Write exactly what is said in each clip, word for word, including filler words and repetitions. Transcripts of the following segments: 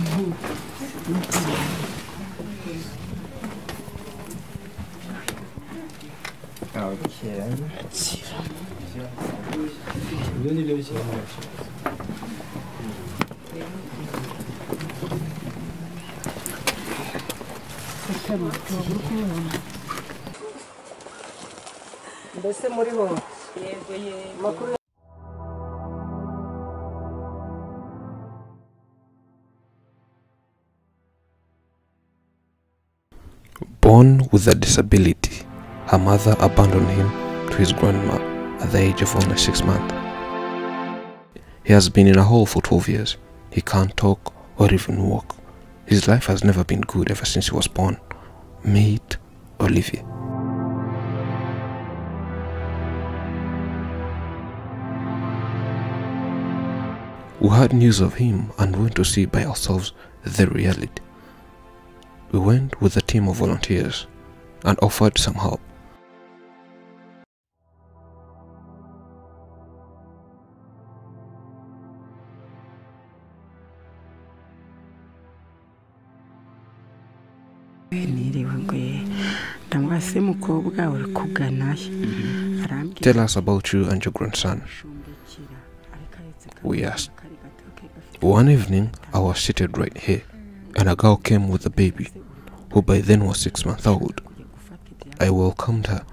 Okay. Donnez-le ici. Bese muri ho. Yego yego. Born with a disability, her mother abandoned him to his grandma at the age of only six months. He has been in a hole for twelve years. He can't talk or even walk. His life has never been good ever since he was born. Meet Olivier. We heard news of him and went to see by ourselves the reality. We went with a team of volunteers and offered some help. Tell us about you and your grandson, we asked. One evening, I was seated right here, and a girl came with a baby, who by then was six months old. I welcomed her,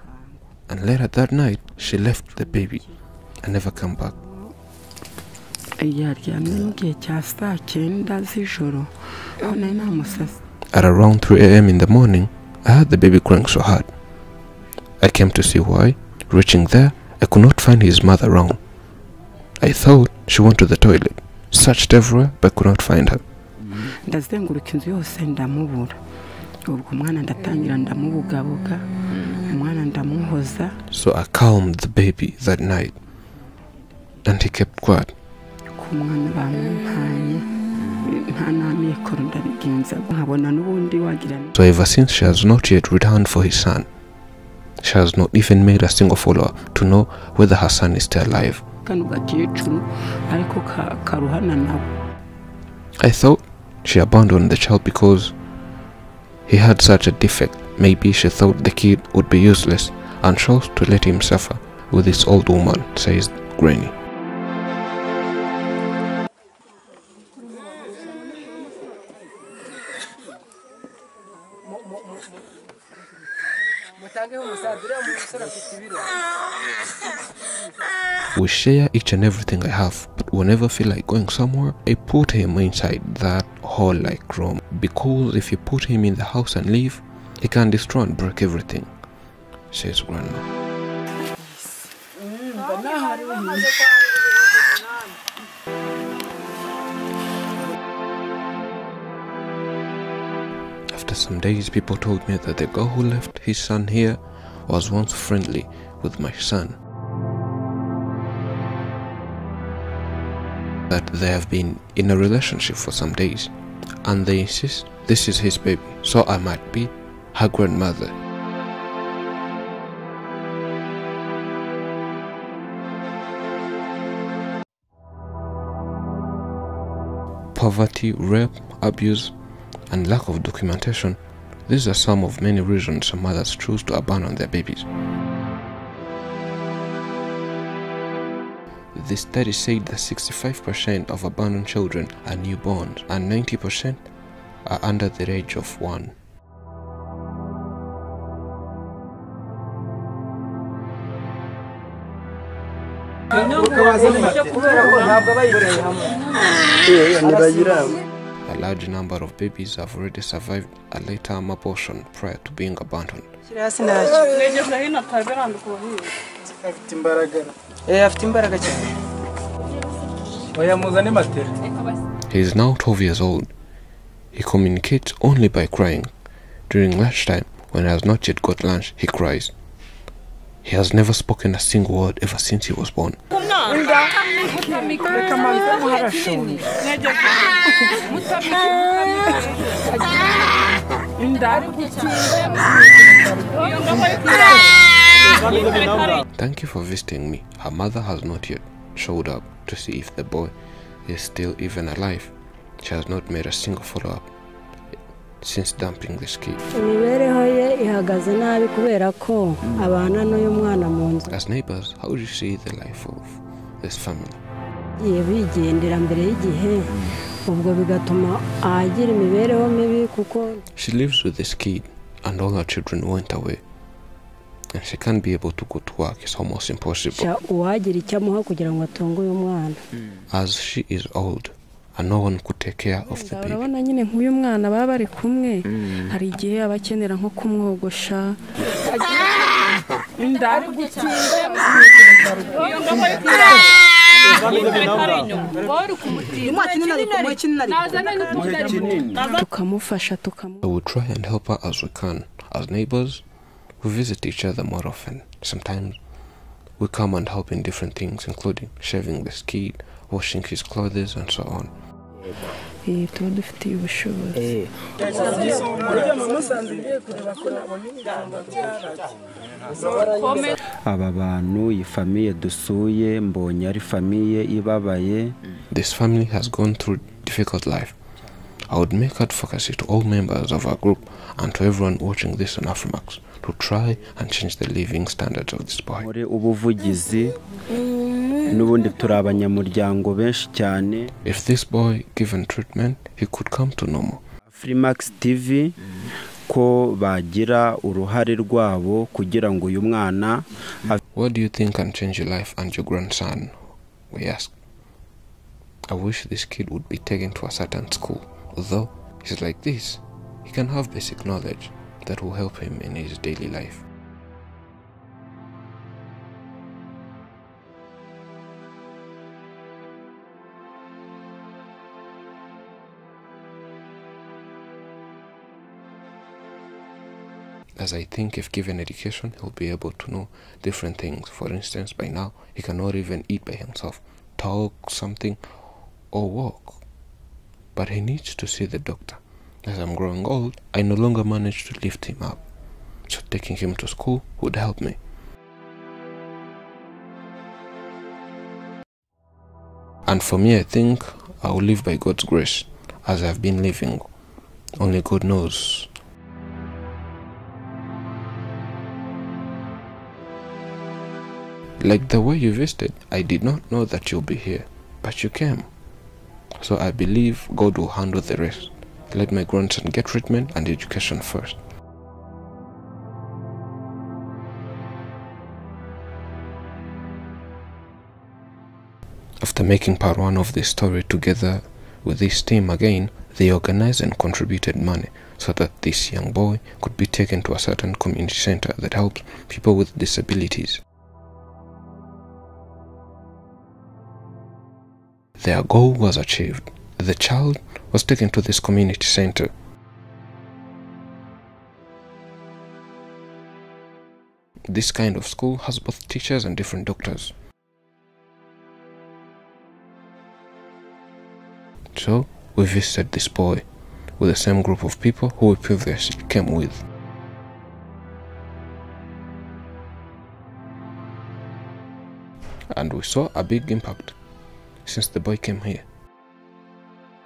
and later that night, she left the baby and never came back. At around three A M in the morning, I heard the baby crying so hard. I came to see why. Reaching there, I could not find his mother around. I thought she went to the toilet, searched everywhere but could not find her. So I calmed the baby that night, and he kept quiet. So ever since, she has not yet returned for his son. She has not even made a single follow up to know whether her son is still alive. I thought she abandoned the child because he had such a defect. Maybe she thought the kid would be useless and chose to let him suffer with this old woman, says Granny. We share each and everything I have, but whenever I feel like going somewhere, I put him inside that hall-like room, because if you put him in the house and leave, he can destroy and break everything, says Grandma. After some days, people told me that the girl who left his son here was once friendly with my son. That they have been in a relationship for some days, and they insist this is his baby, so I might be her grandmother. Poverty, rape, abuse, and lack of documentation, these are some of many reasons some mothers choose to abandon their babies. This study said that sixty-five percent of abandoned children are newborns and ninety percent are under the age of one. A large number of babies have already survived a late-term abortion prior to being abandoned. He is now twelve years old. He communicates only by crying. During lunchtime, when he has not yet got lunch, he cries. He has never spoken a single word ever since he was born. Thank you for visiting me. Her mother has not yet showed up to see if the boy is still even alive. She has not made a single follow-up since dumping this kid. As neighbors, how do you see the life of this family? She lives with this kid and all her children went away. And she can't be able to go to work, it's almost impossible. Mm. As she is old, and no one could take care of the baby. Mm. I will try and help her as we can, as neighbors. We visit each other more often. Sometimes we come and help in different things, including shaving the kid, washing his clothes, and so on. This family has gone through a difficult life. I would make advocacy to all members of our group and to everyone watching this on Afrimax to try and change the living standards of this boy. If this boy given treatment, he could come to normal. Afrimax T V ko bagira uruhare rwabo kugira ngo uyu mwana. What do you think can change your life and your grandson? We asked. I wish this kid would be taken to a certain school. Although he's like this, he can have basic knowledge that will help him in his daily life. As I think if given education, he'll be able to know different things. For instance, by now, he cannot even eat by himself, talk something, or walk. But he needs to see the doctor. As I'm growing old, I no longer manage to lift him up, so taking him to school would help me. And for me, I think I will live by God's grace, as I've been living. Only God knows. Like the way you visited, I did not know that you'll be here, but you came. So I believe God will handle the rest. Let my grandson get treatment and education first. After making part one of this story together with this team again, they organized and contributed money so that this young boy could be taken to a certain community center that helps people with disabilities. Their goal was achieved. The child was taken to this community center. This kind of school has both teachers and different doctors. So we visited this boy with the same group of people who we previously came with. And we saw a big impact since the boy came here.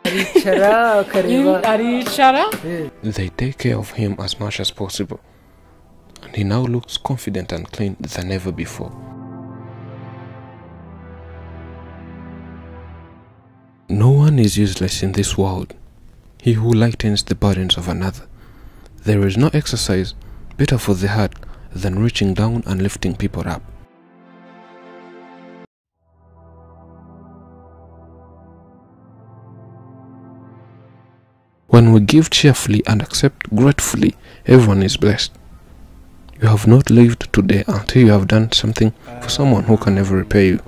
They take care of him as much as possible, and he now looks confident and clean than ever before. No one is useless in this world. He who lightens the burdens of another. There is no exercise better for the heart than reaching down and lifting people up. When we give cheerfully and accept gratefully, everyone is blessed. You have not lived today until you have done something for someone who can never repay you.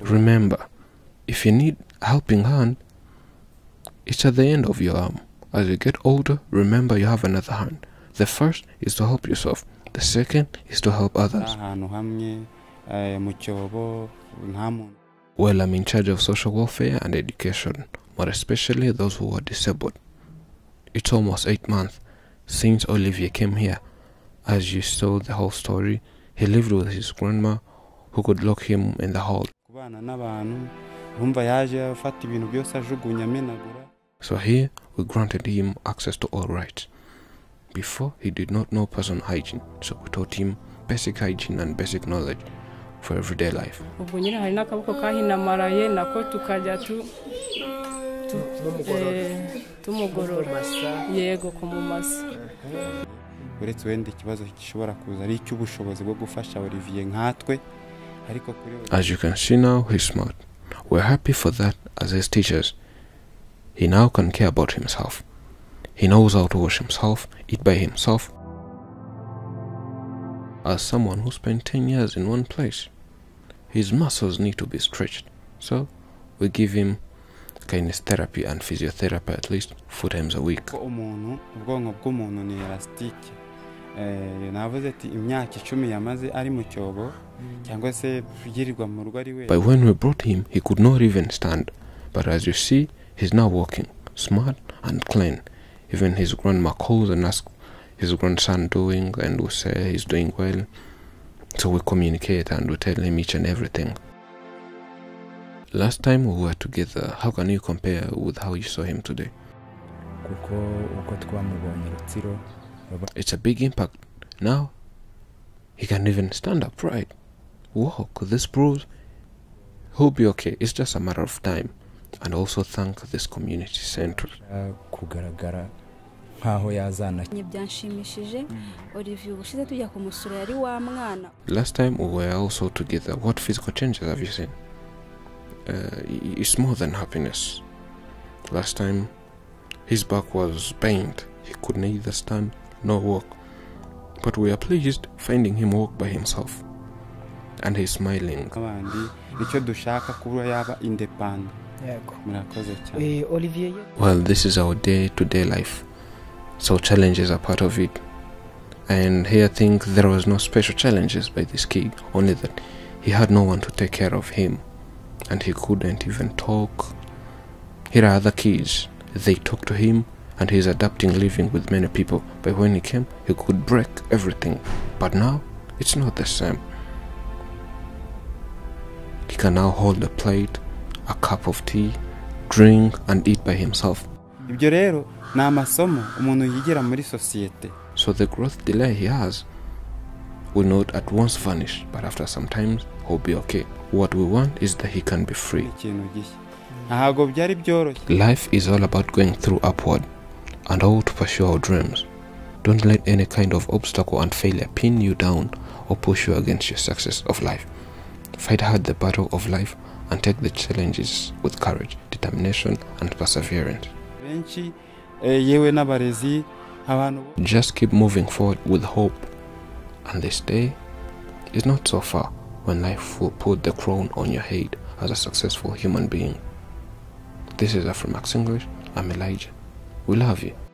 Remember, if you need a helping hand, it's at the end of your arm. As you get older, remember you have another hand. The first is to help yourself. The second is to help others. Well, I'm in charge of social welfare and education, more especially those who are disabled. It's almost eight months since Olivier came here. As you saw the whole story, he lived with his grandma who could lock him in the hold. So here we granted him access to all rights. Before, he did not know personal hygiene, so we taught him basic hygiene and basic knowledge for everyday life. As you can see now, he's smart. We're happy for that as his teachers. He now can care about himself. He knows how to wash himself, eat by himself. As someone who spent ten years in one place, his muscles need to be stretched. So we give him kinestherapy and physiotherapy at least four times a week. By when we brought him, he could not even stand. But as you see, he's now walking, smart and clean. Even his grandma calls and asks his grandson doing, and we say he's doing well. So we communicate and we tell him each and everything. Last time we were together, how can you compare with how you saw him today? It's a big impact. Now, he can even stand upright, walk. This proves he'll be okay. It's just a matter of time. And also thank this community center. Last time we were also together. What physical changes have you seen? Uh, it's more than happiness. Last time, his back was pained. He could neither stand nor walk. But we are pleased finding him walk by himself. And he's smiling. Well, this is our day-to-day life, so challenges are part of it. And here I think there was no special challenges by this kid, only that he had no one to take care of him, and he couldn't even talk. Here are other kids, they talk to him, and he's adapting living with many people. But when he came, he could break everything, but now it's not the same. He can now hold a plate, a cup of tea, drink and eat by himself. So the growth delay he has will not at once vanish, but after some time he'll be okay. What we want is that he can be free. Life is all about going through upward and all to pursue our dreams. Don't let any kind of obstacle and failure pin you down or push you against your success of life. Fight hard the battle of life and take the challenges with courage, determination, and perseverance. Just keep moving forward with hope, and this day is not so far when life will put the crown on your head as a successful human being. This is Afrimax English. I'm Elijah. We love you.